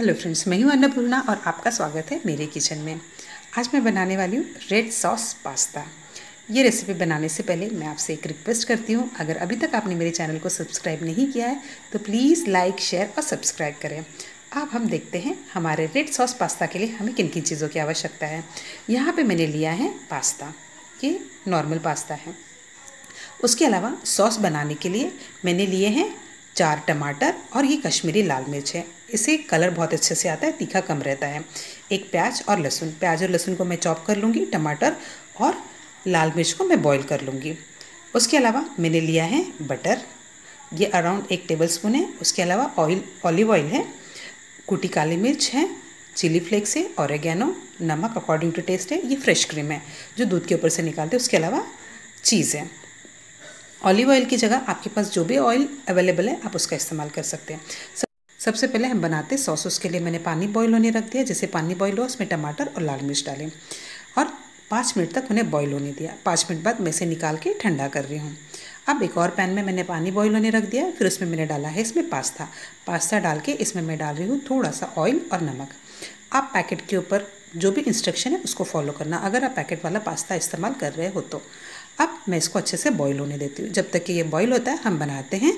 Hello friends, मैं हूँ अन्नपूर्णा और आपका स्वागत है मेरे किचन में। आज मैं बनाने वाली हूँ रेड सॉस पास्ता। ये रेसिपी बनाने से पहले मैं आपसे एक रिक्वेस्ट करती हूँ, अगर अभी तक आपने मेरे चैनल को सब्सक्राइब नहीं किया है तो प्लीज़ लाइक, शेयर और सब्सक्राइब करें। अब हम देखते हैं हमारे रेड सॉस पास्ता के लिए हमें किन किन चीज़ों की आवश्यकता है। यहाँ पर मैंने लिया है पास्ता, ये नॉर्मल पास्ता है। उसके अलावा सॉस बनाने के लिए मैंने लिए हैं 4 टमाटर और ये कश्मीरी लाल मिर्च है, इसे कलर बहुत अच्छे से आता है, तीखा कम रहता है। 1 प्याज और लहसुन, प्याज और लहसुन को मैं चॉप कर लूँगी। टमाटर और लाल मिर्च को मैं बॉईल कर लूँगी। उसके अलावा मैंने लिया है बटर, ये अराउंड 1 टेबलस्पून है। उसके अलावा ऑलिव ऑयल है, कुटी काली मिर्च है, चिली फ्लेक्स है, ऑरिगेनो, नमक अकॉर्डिंग टू टेस्ट है, ये फ्रेश क्रीम है जो दूध के ऊपर से निकालते हैं। उसके अलावा चीज़ है। ऑलिव ऑयल की जगह आपके पास जो भी ऑयल अवेलेबल है आप उसका इस्तेमाल कर सकते हैं। सबसे पहले हम बनाते हैं सॉस। उसके लिए मैंने पानी बॉईल होने रख दिया। जैसे पानी बॉईल हो उसमें टमाटर और लाल मिर्च डालें और 5 मिनट तक उन्हें बॉईल होने दिया। 5 मिनट बाद मैं इसे निकाल के ठंडा कर रही हूँ। अब एक और पैन में मैंने पानी बॉईल होने रख दिया, फिर उसमें मैंने डाला है इसमें पास्ता डाल के इसमें मैं डाल रही हूँ थोड़ा सा ऑयल और नमक। आप पैकेट के ऊपर जो भी इंस्ट्रक्शन है उसको फॉलो करना, अगर आप पैकेट वाला पास्ता इस्तेमाल कर रहे हो तो। अब मैं इसको अच्छे से बॉईल होने देती हूँ। जब तक कि ये बॉईल होता है हम बनाते हैं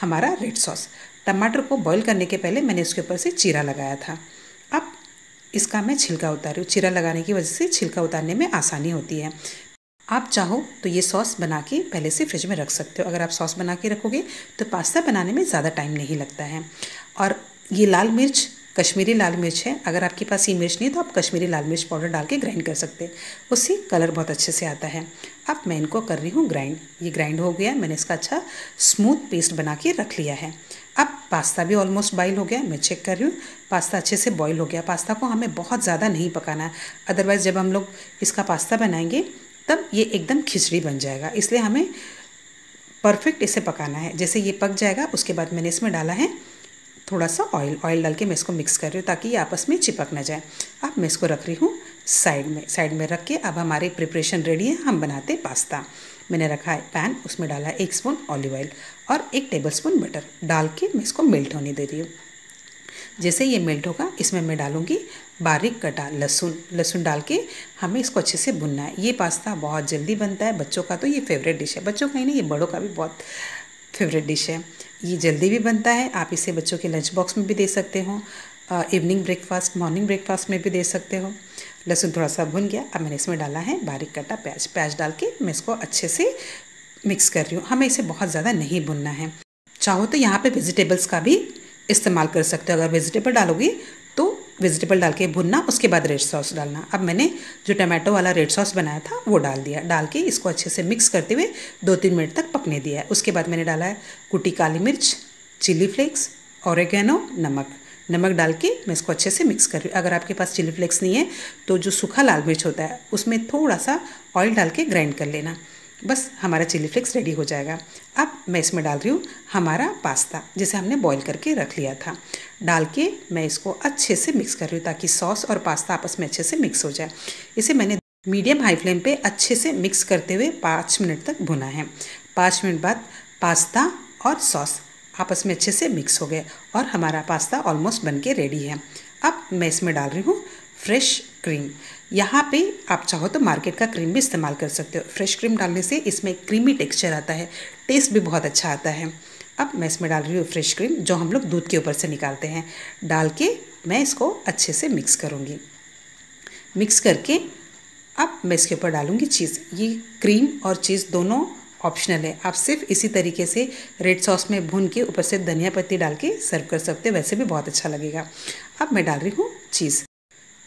हमारा रेड सॉस। टमाटर को बॉईल करने के पहले मैंने इसके ऊपर से चीरा लगाया था, अब इसका मैं छिलका उतार रही हूँ। चीरा लगाने की वजह से छिलका उतारने में आसानी होती है। आप चाहो तो ये सॉस बना के पहले से फ्रिज में रख सकते हो। अगर आप सॉस बना के रखोगे तो पास्ता बनाने में ज़्यादा टाइम नहीं लगता है। और ये लाल मिर्च कश्मीरी लाल मिर्च है, अगर आपके पास ये मिर्च नहीं तो आप कश्मीरी लाल मिर्च पाउडर डाल के ग्राइंड कर सकते हैं, उससे कलर बहुत अच्छे से आता है। अब मैं इनको कर रही हूँ ग्राइंड। ये ग्राइंड हो गया, मैंने इसका अच्छा स्मूथ पेस्ट बना के रख लिया है। अब पास्ता भी ऑलमोस्ट बॉईल हो गया, मैं चेक कर रही हूँ पास्ता अच्छे से बॉईल हो गया। पास्ता को हमें बहुत ज़्यादा नहीं पकाना है, अदरवाइज़ जब हम लोग इसका पास्ता बनाएंगे तब ये एकदम खिचड़ी बन जाएगा, इसलिए हमें परफेक्ट इसे पकाना है। जैसे ये पक जाएगा उसके बाद मैंने इसमें डाला है थोड़ा सा ऑयल डाल के मैं इसको मिक्स कर रही हूँ ताकि ये आपस में चिपक ना जाए। अब मैं इसको रख रही हूँ साइड में रख के। अब हमारी प्रिपरेशन रेडी है, हम बनाते हैं पास्ता। मैंने रखा है पैन, उसमें डाला है 1 स्पून ऑलिव ऑयल और 1 टेबलस्पून बटर डाल के मैं इसको मेल्ट होने दे रही हूँ। जैसे ये मेल्ट होगा इसमें मैं डालूँगी बारीक कटा लहसुन डाल के हमें इसको अच्छे से भुनना है। ये पास्ता बहुत जल्दी बनता है, बच्चों का तो ये फेवरेट डिश है, बच्चों का ही नहीं ये बड़ों का भी बहुत फेवरेट डिश है। ये जल्दी भी बनता है, आप इसे बच्चों के लंच बॉक्स में भी दे सकते हो, इवनिंग ब्रेकफास्ट, मॉर्निंग ब्रेकफास्ट में भी दे सकते हो। लहसुन थोड़ा सा भुन गया, अब मैंने इसमें डाला है बारीक कटा प्याज डाल के मैं इसको अच्छे से मिक्स कर रही हूँ। हमें इसे बहुत ज़्यादा नहीं भुनना है। चाहो तो यहाँ पे वेजिटेबल्स का भी इस्तेमाल कर सकते हो, अगर वेजिटेबल डालोगे तो वेजिटेबल डाल के भुनना, उसके बाद रेड सॉस डालना। अब मैंने जो टमाटो वाला रेड सॉस बनाया था वो डाल दिया, डाल के इसको अच्छे से मिक्स करते हुए 2-3 मिनट तक पकने दिया है। उसके बाद मैंने डाला है कुटी काली मिर्च, चिली फ्लेक्स, ऑरिगेनो, नमक डाल के मैं इसको अच्छे से मिक्स कर रही हूँ। अगर आपके पास चिली फ्लेक्स नहीं है तो जो सूखा लाल मिर्च होता है उसमें थोड़ा सा ऑयल डाल के ग्राइंड कर लेना, बस हमारा चिली फ्लेक्स रेडी हो जाएगा। अब मैं इसमें डाल रही हूँ हमारा पास्ता जिसे हमने बॉईल करके रख लिया था, डाल के मैं इसको अच्छे से मिक्स कर रही हूँ ताकि सॉस और पास्ता आपस में अच्छे से मिक्स हो जाए। इसे मैंने मीडियम हाई फ्लेम पे अच्छे से मिक्स करते हुए 5 मिनट तक भुना है। 5 मिनट बाद पास्ता और सॉस आपस में अच्छे से मिक्स हो गए और हमारा पास्ता ऑलमोस्ट बन के रेडी है। अब मैं इसमें डाल रही हूँ फ्रेश क्रीम। यहाँ पे आप चाहो तो मार्केट का क्रीम भी इस्तेमाल कर सकते हो, फ्रेश क्रीम डालने से इसमें क्रीमी टेक्सचर आता है, टेस्ट भी बहुत अच्छा आता है। अब मैं इसमें डाल रही हूँ फ्रेश क्रीम जो हम लोग दूध के ऊपर से निकालते हैं, डाल के मैं इसको अच्छे से मिक्स करूँगी। मिक्स करके अब मैं इसके ऊपर डालूँगी चीज़। ये क्रीम और चीज़ दोनों ऑप्शनल है, आप सिर्फ इसी तरीके से रेड सॉस में भून के ऊपर से धनिया पत्ती डाल के सर्व कर सकते हो, वैसे भी बहुत अच्छा लगेगा। अब मैं डाल रही हूँ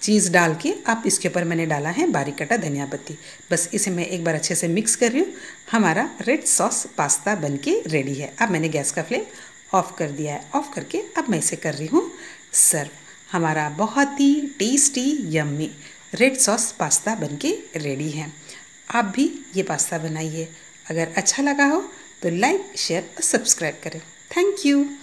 चीज़ डाल के अब इसके ऊपर मैंने डाला है बारीक कटा धनिया पत्ती। बस इसे मैं एक बार अच्छे से मिक्स कर रही हूँ, हमारा रेड सॉस पास्ता बनके रेडी है। अब मैंने गैस का फ्लेम ऑफ कर दिया है, ऑफ करके अब मैं इसे कर रही हूँ सर्व। हमारा बहुत ही tasty yummy red sauce pasta बनके रेडी है। आप भी ये पास्ता बनाइए, अगर अच्छा लगा हो तो लाइक, शेयर और सब्सक्राइब करें। Thank you.